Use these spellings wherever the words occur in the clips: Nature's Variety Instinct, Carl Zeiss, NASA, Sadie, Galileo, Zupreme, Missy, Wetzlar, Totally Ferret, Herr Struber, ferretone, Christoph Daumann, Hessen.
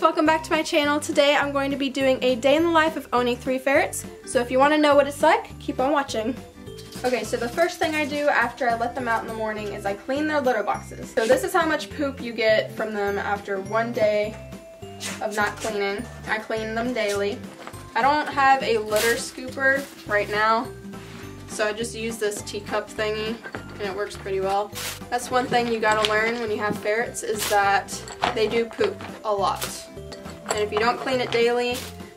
guys, welcome back to my channel. Today I'm going to be doing a day in the life of owning 3 ferrets. So if you want to know what it's like, keep on watching. Okay, so the first thing I do after I let them out in the morning is I clean their litter boxes. So this is how much poop you get from them after 1 day of not cleaning. I clean them daily. I don't have a litter scooper right now, so I just use this teacup thingy and it works pretty well. That's one thing you gotta learn when you have ferrets, is that they do poop a lot. And if you don't clean it daily,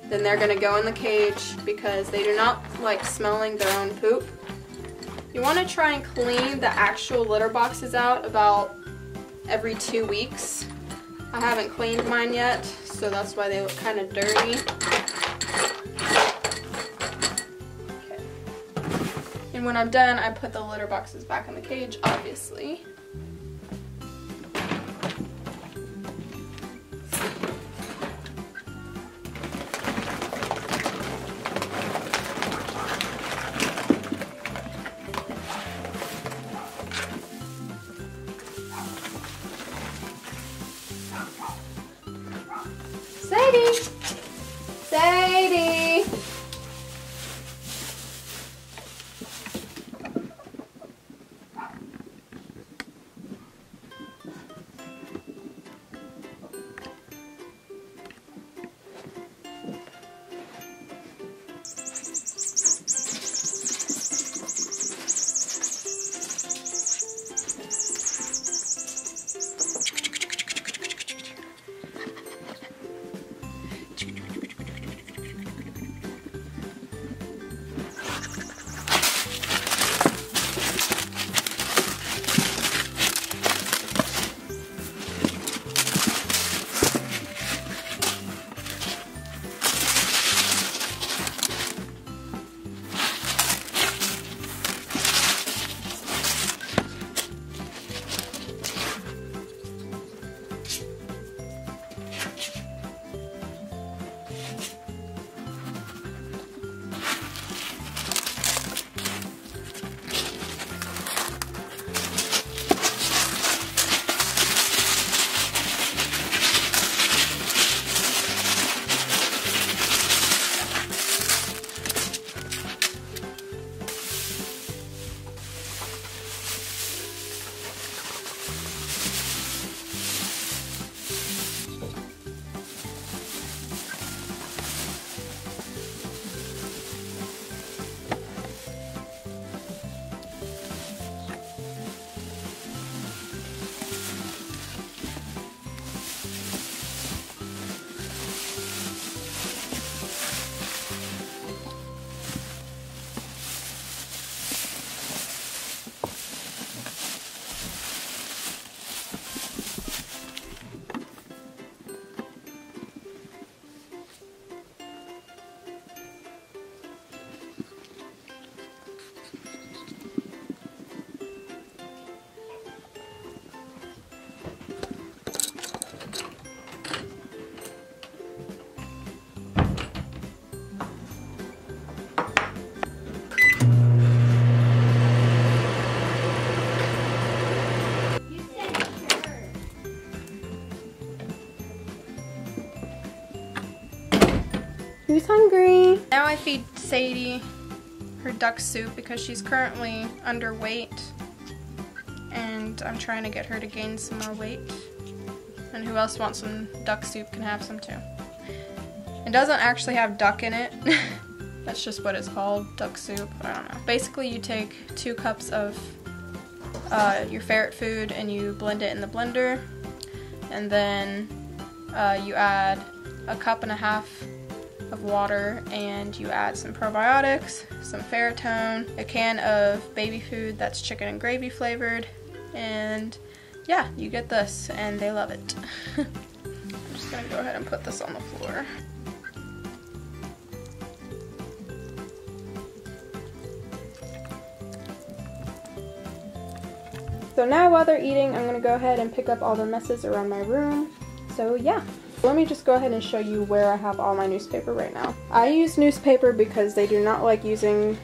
then they're gonna go in the cage because they do not like smelling their own poop. You wanna try and clean the actual litter boxes out about every 2 weeks. I haven't cleaned mine yet, so that's why they look kinda dirty. And when I'm done, I put the litter boxes back in the cage, obviously. Sadie! Sadie! Who's hungry? Now I feed Sadie her duck soup because she's currently underweight and I'm trying to get her to gain some more weight. And who else wants some duck soup can have some too. It doesn't actually have duck in it. That's just what it's called, duck soup. I don't know. Basically you take 2 cups of your ferret food and you blend it in the blender, and then you add 1.5 cups of water, and you add some probiotics, some ferretone, a can of baby food that's chicken and gravy flavored, and yeah, you get this, and they love it. I'm just gonna go ahead and put this on the floor. So now while they're eating, I'm gonna go ahead and pick up all the messes around my room, so yeah. Let me just go ahead and show you where I have all my newspaper right now. I use newspaper because they do not like using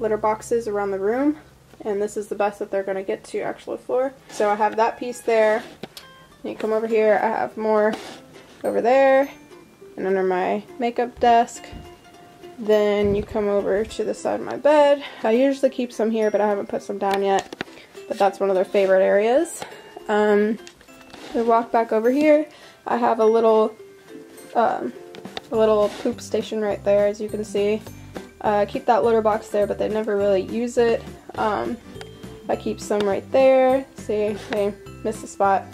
litter boxes around the room, and this is the best that they're going to get to actual floor. So I have that piece there. You come over here, I have more over there and under my makeup desk. Then you come over to the side of my bed. I usually keep some here, but I haven't put some down yet. But that's one of their favorite areas. We walk back over here. I have a little poop station right there, as you can see. I keep that litter box there, but they never really use it. I keep some right there. See, I missed a spot.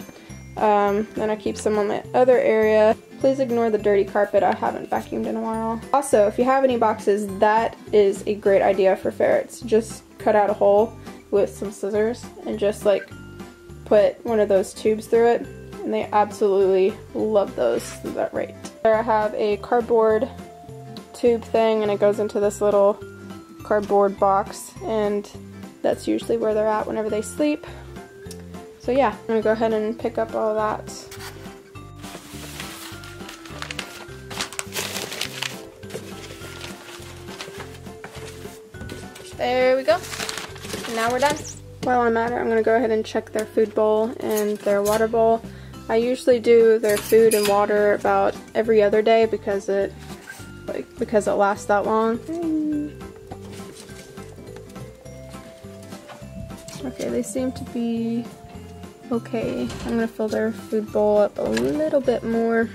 Then I keep some on the other area. Please ignore the dirty carpet. I haven't vacuumed in a while. Also, if you have any boxes, that is a great idea for ferrets. Just cut out a hole with some scissors and just like put one of those tubes through it, and they absolutely love those. Is that right? There I have a cardboard tube thing, and it goes into this little cardboard box, and that's usually where they're at whenever they sleep. So yeah, I'm gonna go ahead and pick up all that. There we go. And now we're done. While I'm at it, I'm gonna go ahead and check their food bowl and their water bowl. I usually do their food and water about every other day because it lasts that long. Okay, they seem to be okay. I'm gonna fill their food bowl up a little bit more.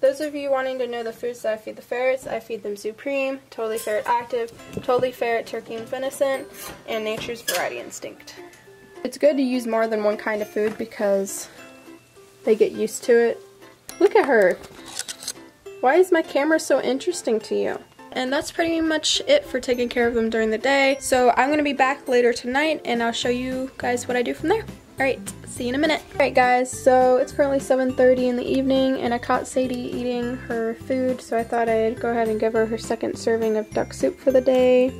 Those of you wanting to know the foods that I feed the ferrets, I feed them Zupreme, Totally Ferret Active, Totally Ferret Turkey and Venison, and Nature's Variety Instinct. It's good to use more than one kind of food because they get used to it. Look at her! Why is my camera so interesting to you? And that's pretty much it for taking care of them during the day. So I'm going to be back later tonight and I'll show you guys what I do from there. Alright, see you in a minute. Alright guys, so it's currently 7:30 in the evening and I caught Sadie eating her food, so I thought I'd go ahead and give her her second serving of duck soup for the day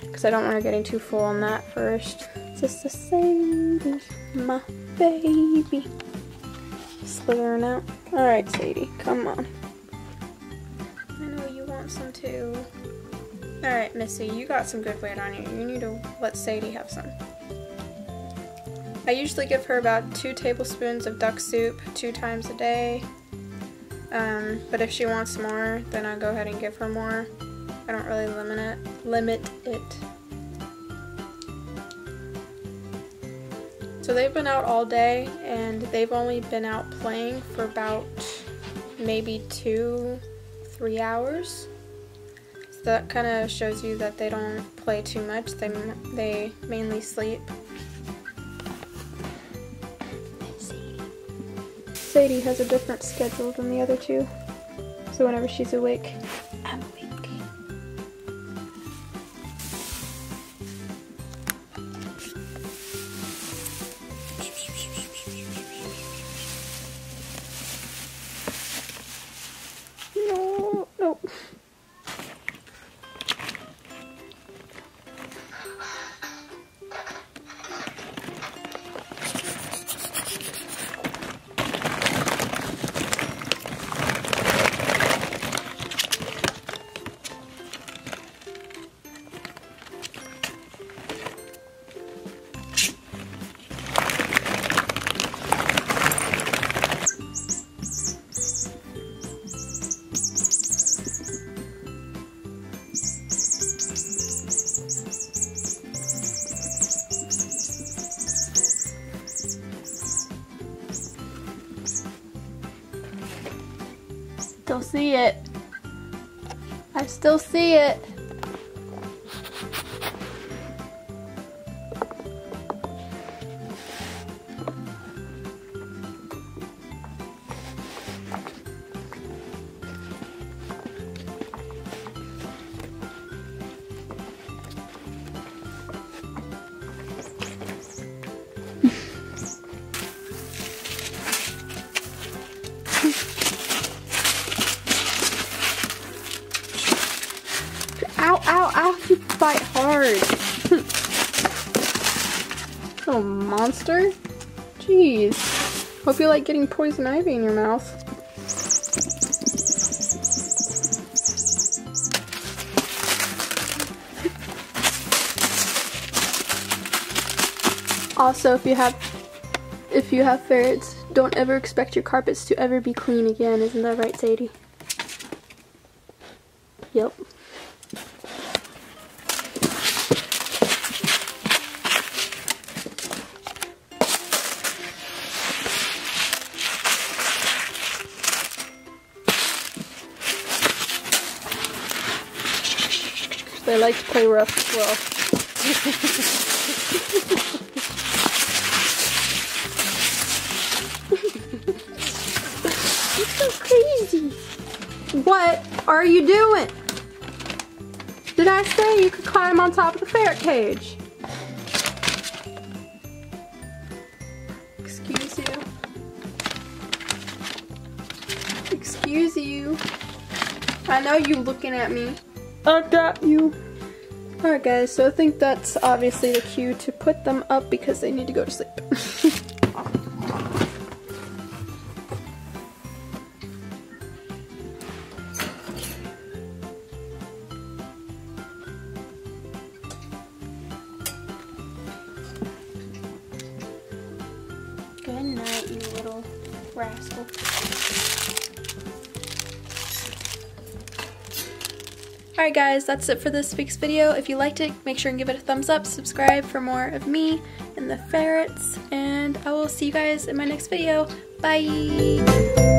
because I don't want her getting too full on that first. Sister Sadie, my baby. Slithering out. Alright Sadie, come on. I know you want some too. Alright Missy, you got some good weight on you. You need to let Sadie have some. I usually give her about 2 tablespoons of duck soup 2 times a day, but if she wants more, then I'll go ahead and give her more. I don't really limit it. So they've been out all day, and they've only been out playing for about maybe 2-3 hours. So that kind of shows you that they don't play too much. They mainly sleep. Sadie has a different schedule than the other two, so whenever she's awake, I'm awake. No, no. I still see it. I still see it. Ow, you bite hard. Little monster. Jeez. Hope you like getting poison ivy in your mouth. Also, if you have ferrets, don't ever expect your carpets to ever be clean again. Isn't that right, Sadie? Yep. They like to play rough as well. It's so crazy. What are you doing? Did I say you could climb on top of the ferret cage? Excuse you. Excuse you. I know you looking at me. I got you. Alright guys, so I think that's obviously the cue to put them up because they need to go to sleep. Good night, you little rascal. Alright guys, that's it for this week's video. If you liked it, make sure and give it a thumbs up, subscribe for more of me and the ferrets, and I will see you guys in my next video. Bye!